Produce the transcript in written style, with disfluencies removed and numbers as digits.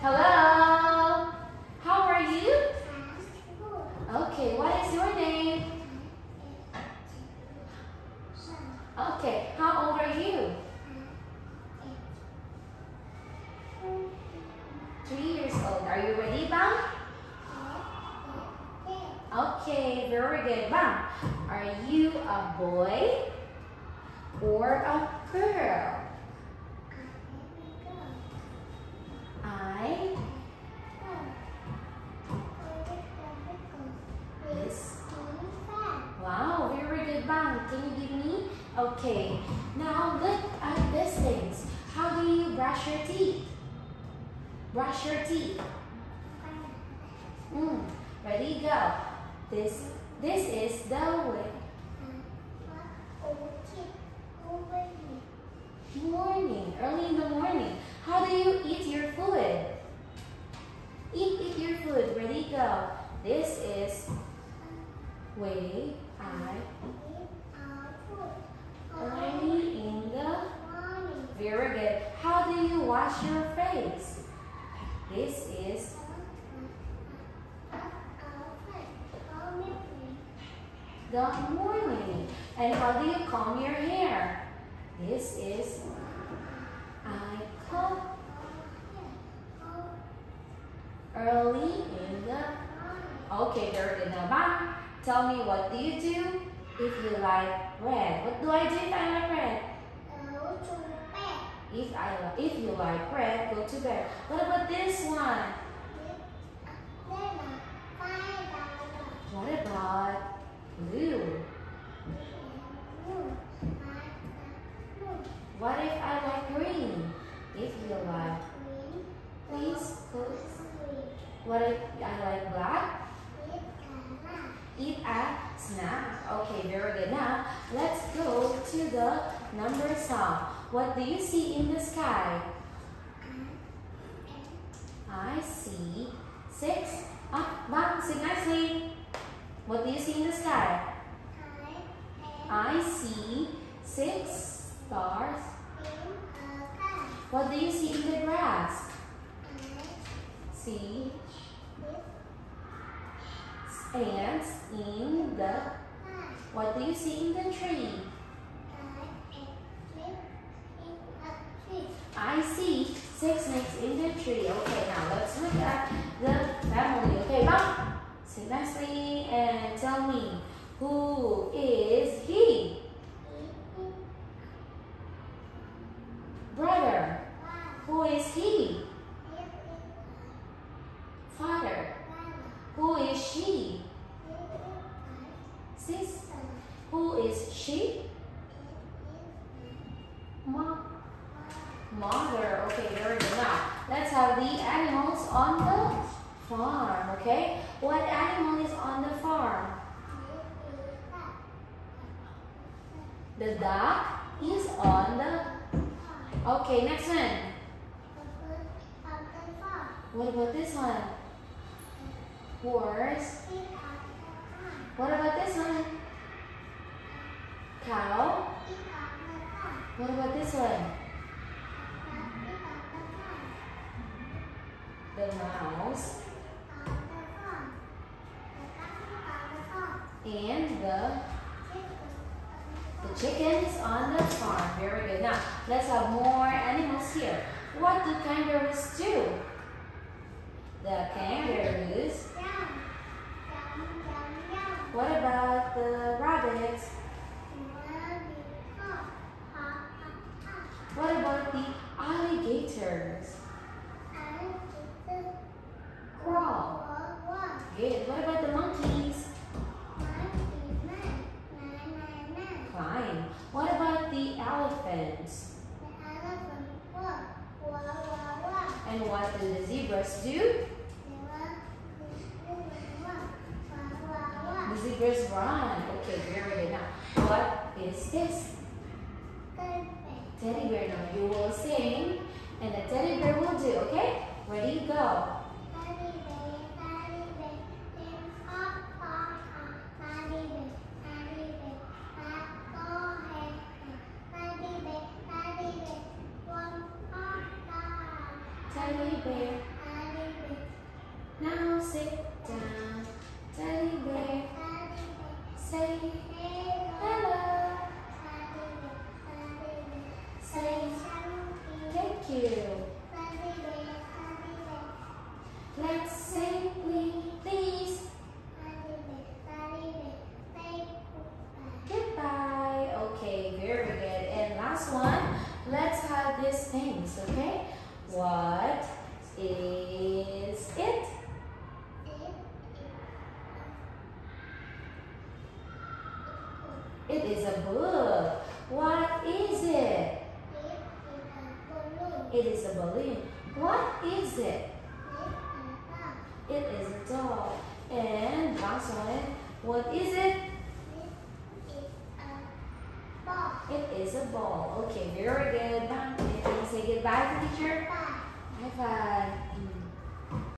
Hello. How are you? Okay, what is your name? Okay, how old are you? 3 years old. Are you ready, Bang? Okay, very good. Bang, are you a boy or a girl? Wow, very good, Bang. Can you give me? Okay. Now look at these things. How do you brush your teeth? Brush your teeth. Ready, go. This is the way. Morning, early in the morning. How do you eat your food? Eat your food. Ready, go. This is way I early in the morning. Very good. How do you wash your face? This is the morning. And how do you comb your hair? This is I comb early in the. Okay, very good. Now, Bang. Tell me, what do you do if you like bread? What do I do if I like bread? Go to bed. If you like bread, go to bed. What about this one? What about blue? What if I like green? If you like green, please go. What if I like black? Eat a snack. Okay, very good. Now, let's go to the number song. What do you see in the sky? I see 6. Bang, sing nicely. What do you see in the sky? I see 6 stars. What do you see in the grass? See ants in the. What do you see in the tree? I see 6 snakes in the tree. Okay, now let's look at the family. Okay, Bang, sit nicely and tell me, who is he? Brother. Who is he? Father. Who is she? Sis. Who is she? Mother. Okay, very good. Now, let's have the animals on the farm, okay? What animal is on the farm? The duck is on the. Okay, next one. What about this one? Horse. What about this one? Cow. What about this one? The mouse. And the chickens on the farm. Very good. Now, let's have more animals here. What do kangaroos do? The kangaroos. What about the rabbits? What about the alligators? Crawl. Good. What about the monkeys? Climb. What about the elephants? And what do the zebras do? The zebras run. Okay, very good. Now, what is this? Teddy bear. Now, you will sing, and the teddy bear will do, okay? Ready, go. Teddy bear. Now sit down, teddy bear. Say hello. Say thank you. Let's say please. Goodbye. Okay, very good. And last one. Let's have these things, okay? What is it? It is a book. What is it? It is a balloon. What is it? It is a doll. And last one. What is it? It is a ball. Okay, very good. Bang. Say goodbye to teacher. Bye. Bye bye.